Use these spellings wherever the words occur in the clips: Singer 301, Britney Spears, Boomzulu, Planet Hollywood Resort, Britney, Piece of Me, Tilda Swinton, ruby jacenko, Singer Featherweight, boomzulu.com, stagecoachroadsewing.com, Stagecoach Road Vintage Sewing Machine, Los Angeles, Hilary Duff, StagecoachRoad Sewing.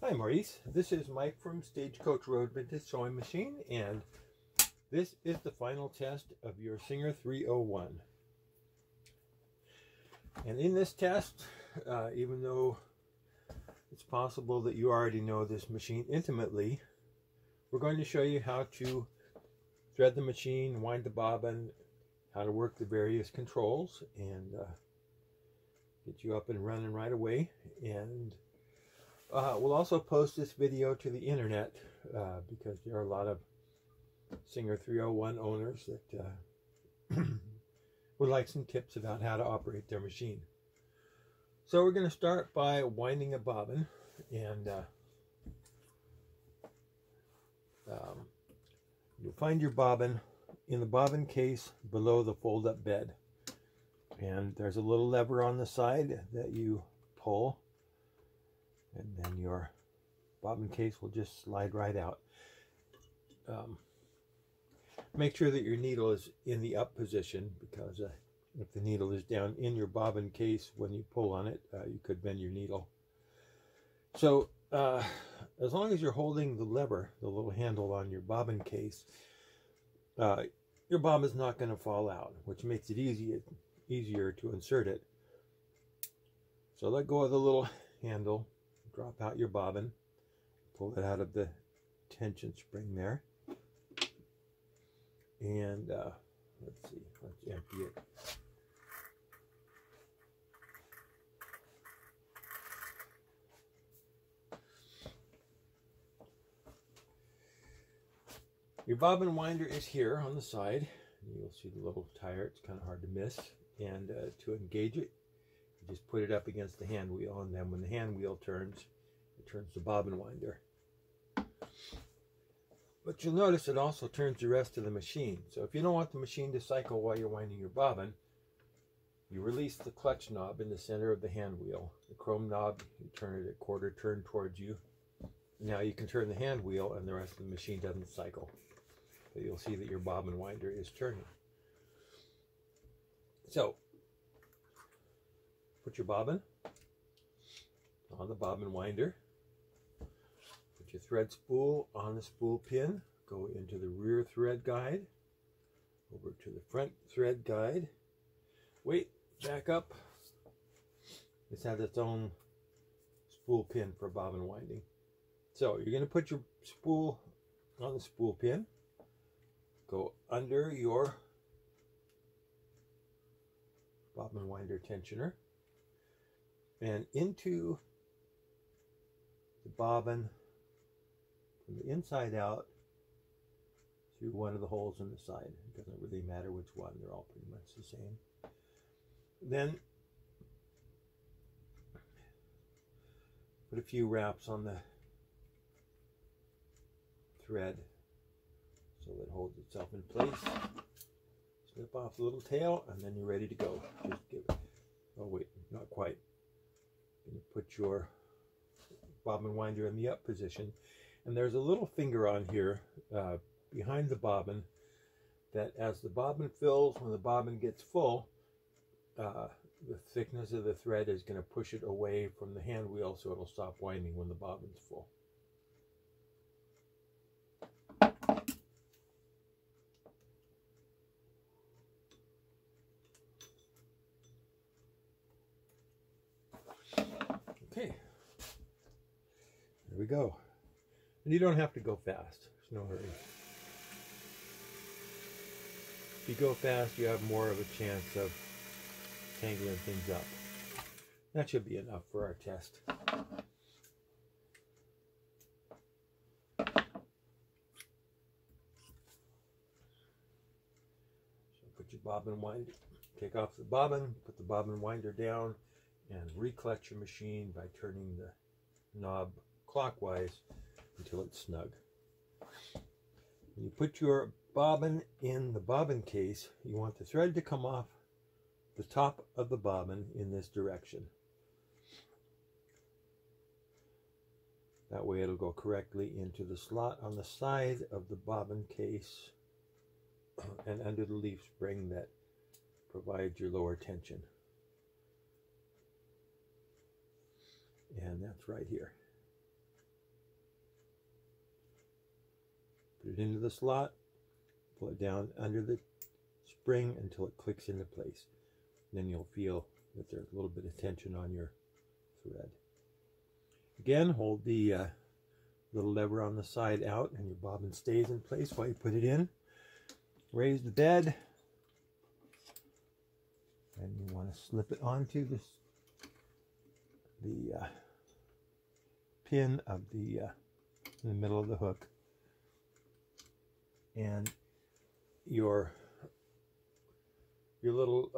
Hi Maurice, this is Mike from Stagecoach Road Vintage Sewing Machine, and this is the final test of your Singer 301. And in this test, even though it's possible that you already know this machine intimately, we're going to show you how to thread the machine, wind the bobbin, how to work the various controls, and get you up and running right away. And we'll also post this video to the internet because there are a lot of Singer 301 owners that would like some tips about how to operate their machine. So we're going to start by winding a bobbin, and you'll find your bobbin in the bobbin case below the fold-up bed, and there's a little lever on the side that you pull, and then your bobbin case will just slide right out. Make sure that your needle is in the up position, because if the needle is down in your bobbin case when you pull on it, you could bend your needle. So as long as you're holding the lever, the little handle on your bobbin case, your bobbin's not going to fall out, which makes it easier to insert it. So let go of the little handle, drop out your bobbin, pull it out of the tension spring there. And let's see, let's empty it. Your bobbin winder is here on the side. You'll see the little tire, it's kind of hard to miss. And to engage it, you just put it up against the hand wheel, and then when the hand wheel turns, it turns the bobbin winder. But you'll notice it also turns the rest of the machine. So if you don't want the machine to cycle while you're winding your bobbin, you release the clutch knob in the center of the hand wheel. The chrome knob, you turn it a quarter turn towards you. Now you can turn the hand wheel and the rest of the machine doesn't cycle. But you'll see that your bobbin winder is turning. So put your bobbin on the bobbin winder. Your thread spool on the spool pin, go into the rear thread guide, over to the front thread guide, wait, back up. This has its own spool pin for bobbin winding. So you're going to put your spool on the spool pin, go under your bobbin winder tensioner, and into the bobbin from the inside out through one of the holes in the side. It doesn't really matter which one, they're all pretty much the same. Then put a few wraps on the thread so that it holds itself in place. Snip off the little tail, and then you're ready to go. Just give it. Oh wait, not quite. You put your bobbin winder in the up position. And there's a little finger on here behind the bobbin that, as the bobbin fills, when the bobbin gets full, the thickness of the thread is going to push it away from the hand wheel, so it'll stop winding when the bobbin's full. Okay, there we go. And you don't have to go fast, there's no hurry. If you go fast, you have more of a chance of tangling things up. That should be enough for our test. So put your bobbin winder, take off the bobbin, put the bobbin winder down, and reclutch your machine by turning the knob clockwise until it's snug. When you put your bobbin in the bobbin case, you want the thread to come off the top of the bobbin in this direction. That way it'll go correctly into the slot on the side of the bobbin case and under the leaf spring that provides your lower tension. And that's right here. it into the slot, pull it down under the spring until it clicks into place. And then you'll feel that there's a little bit of tension on your thread. Again, hold the little lever on the side out and your bobbin stays in place while you put it in. Raise the bed and you want to slip it onto this, the pin of the in the middle of the hook, and your little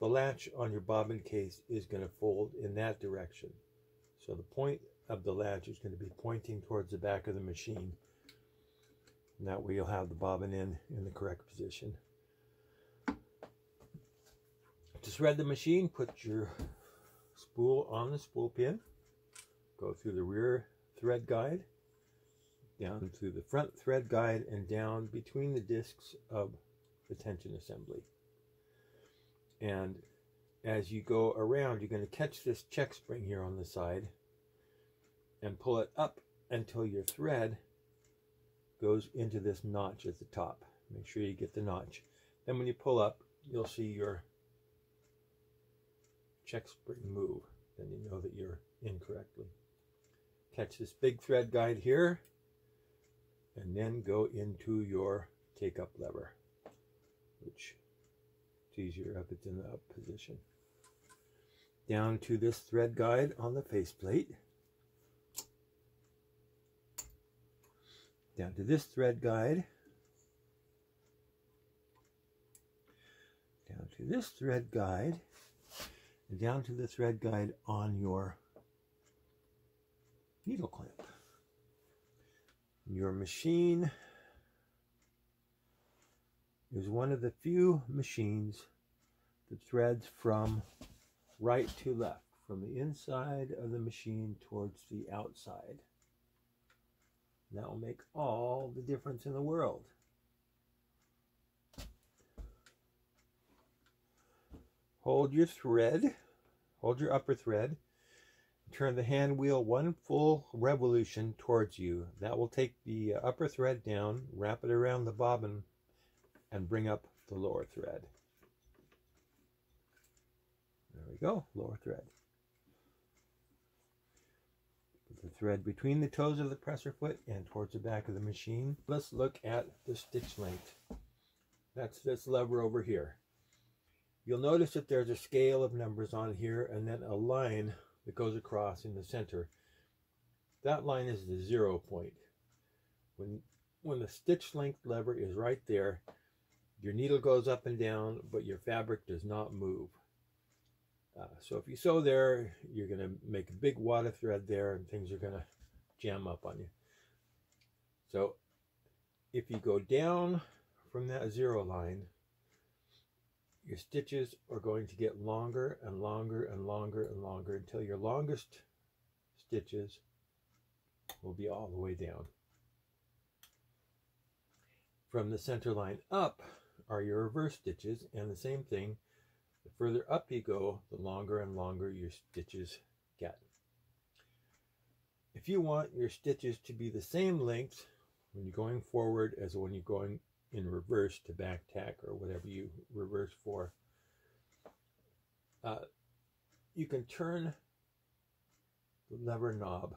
the latch on your bobbin case is going to fold in that direction. So the point of the latch is going to be pointing towards the back of the machine. And that way you'll have the bobbin in the correct position. To thread the machine, put your spool on the spool pin. Go through the rear thread guide, down through the front thread guide, and down between the discs of the tension assembly. And as you go around, you're going to catch this check spring here on the side and pull it up until your thread goes into this notch at the top. Make sure you get the notch. Then when you pull up, you'll see your check spring move. Then you know that you're in correctly. Catch this big thread guide here and then go into your take up lever, which easier if it's in the up position. Down to this thread guide on the faceplate. Down to this thread guide. Down to this thread guide. And down to the thread guide on your needle clamp. Your machine is one of the few machines that threads from right to left, from the inside of the machine towards the outside. And that will make all the difference in the world. Hold your thread, hold your upper thread, turn the hand wheel one full revolution towards you. That will take the upper thread down, wrap it around the bobbin, and bring up the lower thread. There we go, lower thread. Put the thread between the toes of the presser foot and towards the back of the machine. Let's look at the stitch length. That's this lever over here. You'll notice that there's a scale of numbers on here and then a line that goes across in the center. That line is the 0 point. When the stitch length lever is right there, your needle goes up and down, but your fabric does not move. So if you sew there, you're going to make a big wad of thread there and things are going to jam up on you. So if you go down from that 0 line, your stitches are going to get longer and longer and longer and longer until your longest stitches will be all the way down. From the center line up are your reverse stitches, and the same thing, the further up you go, the longer and longer your stitches get. If you want your stitches to be the same length when you're going forward as when you're going in reverse to back tack or whatever you reverse for, you can turn the lever knob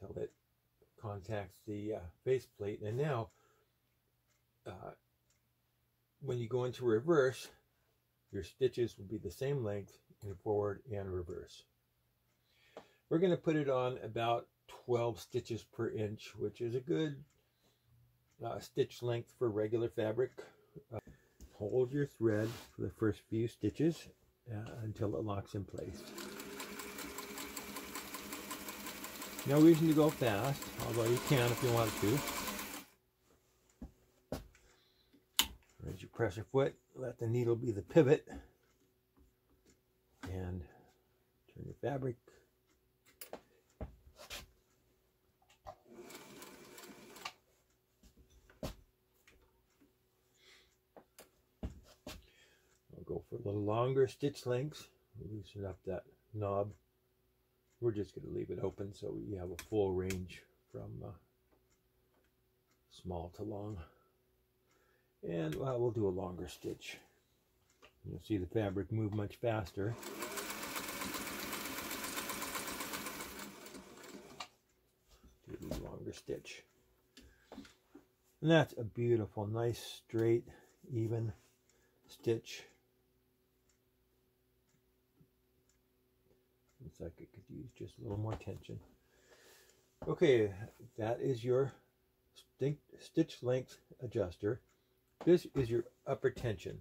until it contacts the base plate. And now when you go into reverse, your stitches will be the same length in forward and reverse. We're going to put it on about 12 stitches per inch, which is a good stitch length for regular fabric. Hold your thread for the first few stitches until it locks in place. No reason to go fast, although you can if you want to. Raise your presser foot, let the needle be the pivot, and turn your fabric. I'll go for a little longer stitch lengths, loosen up that knob We're just going to leave it open so we have a full range from small to long. And we'll do a longer stitch. You'll see the fabric move much faster. Do the longer stitch. And that's a beautiful, nice, straight, even stitch. Looks like it could use just a little more tension. Okay, that is your stitch length adjuster. This is your upper tension.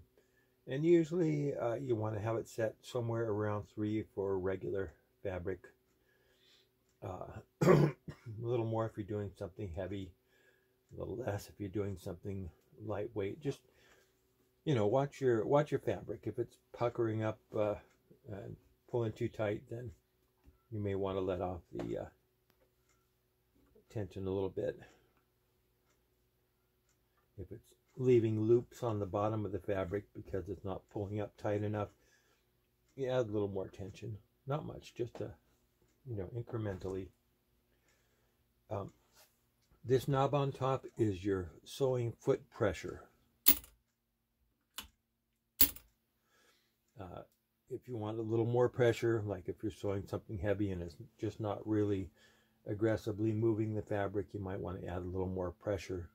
And usually you want to have it set somewhere around 3 for regular fabric. A little more if you're doing something heavy, a little less if you're doing something lightweight. Just, you know, watch your fabric. If it's puckering up and pulling too tight, then you may want to let off the tension a little bit. If it's leaving loops on the bottom of the fabric because it's not pulling up tight enough, you add a little more tension. Not much, just a, you know, incrementally. This knob on top is your sewing foot pressure. If you want a little more pressure, like if you're sewing something heavy and it's just not really aggressively moving the fabric, you might want to add a little more pressure.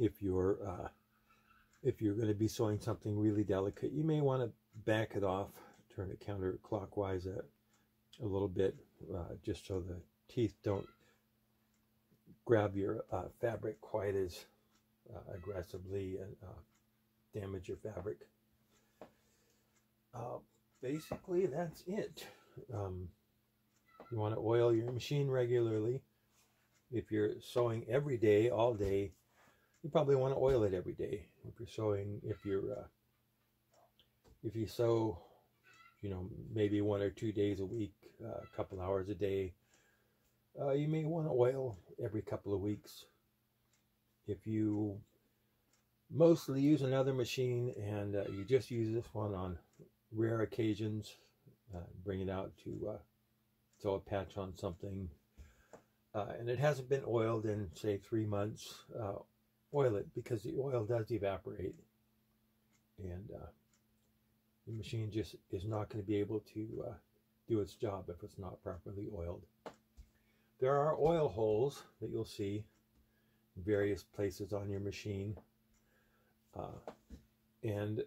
If you're going to be sewing something really delicate, you may want to back it off, turn it counterclockwise a little bit, just so the teeth don't grab your fabric quite as aggressively and damage your fabric. Basically, that's it. You want to oil your machine regularly. If you're sewing every day, all day, you probably want to oil it every day. If you're sewing, if you sew, you know, maybe 1 or 2 days a week, a couple hours a day, you may want to oil every couple of weeks. If you mostly use another machine and you just use this one on rare occasions, bring it out to sew a patch on something, and it hasn't been oiled in, say, 3 months, oil it, because the oil does evaporate, and the machine just is not going to be able to do its job if it's not properly oiled. There are oil holes that you'll see in various places on your machine, and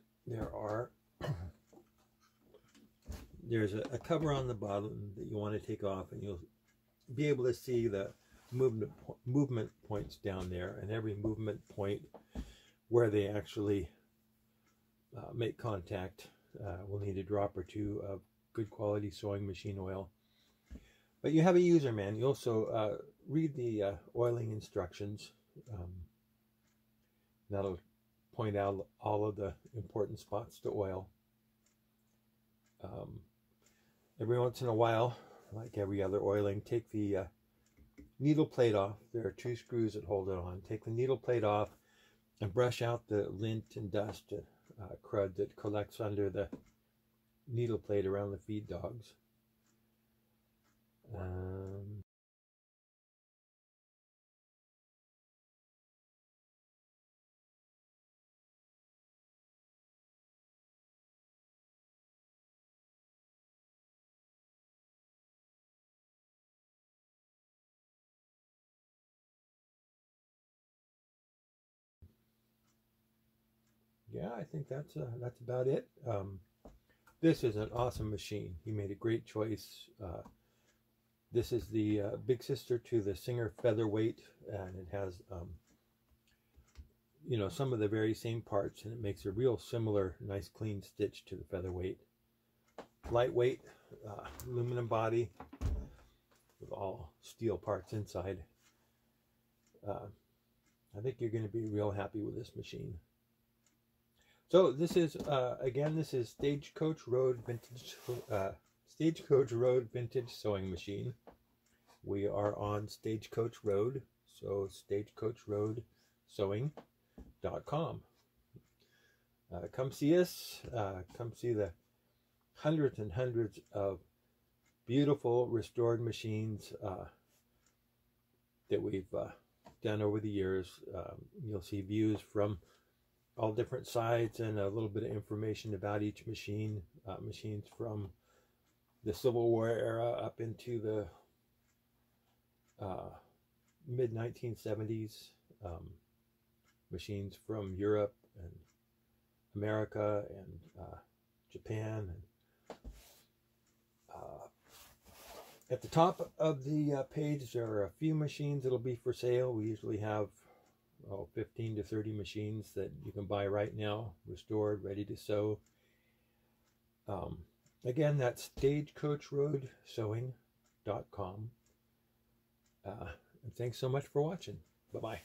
there's a cover on the bottom that you want to take off, and you'll be able to see the movement points down there, and every movement point where they actually make contact will need a drop or two of good quality sewing machine oil. But you have a user manual, so read the oiling instructions. That'll point out all of the important spots to oil. Every once in a while, like every other oiling, take the needle plate off. There are 2 screws that hold it on. Take the needle plate off and brush out the lint and dust and crud that collects under the needle plate around the feed dogs. Yeah, I think that's about it. This is an awesome machine. You made a great choice. This is the big sister to the Singer Featherweight, and it has, you know, some of the very same parts, and it makes a real similar, nice, clean stitch to the Featherweight. Lightweight, aluminum body with all steel parts inside. I think you're going to be real happy with this machine. So this is, again, this is Stagecoach Road Vintage Sewing Machine. We are on Stagecoach Road, so stagecoachroadsewing.com. Come see us. Come see the hundreds and hundreds of beautiful restored machines that we've done over the years. You'll see views from all different sides and a little bit of information about each machine. Machines from the Civil War era up into the mid-1970s. Machines from Europe and America and Japan. And, at the top of the page, there are a few machines that'll be for sale. We usually have 15 to 30 machines that you can buy right now, restored, ready to sew. Again, that's stagecoachroadsewing.com. And thanks so much for watching. Bye-bye.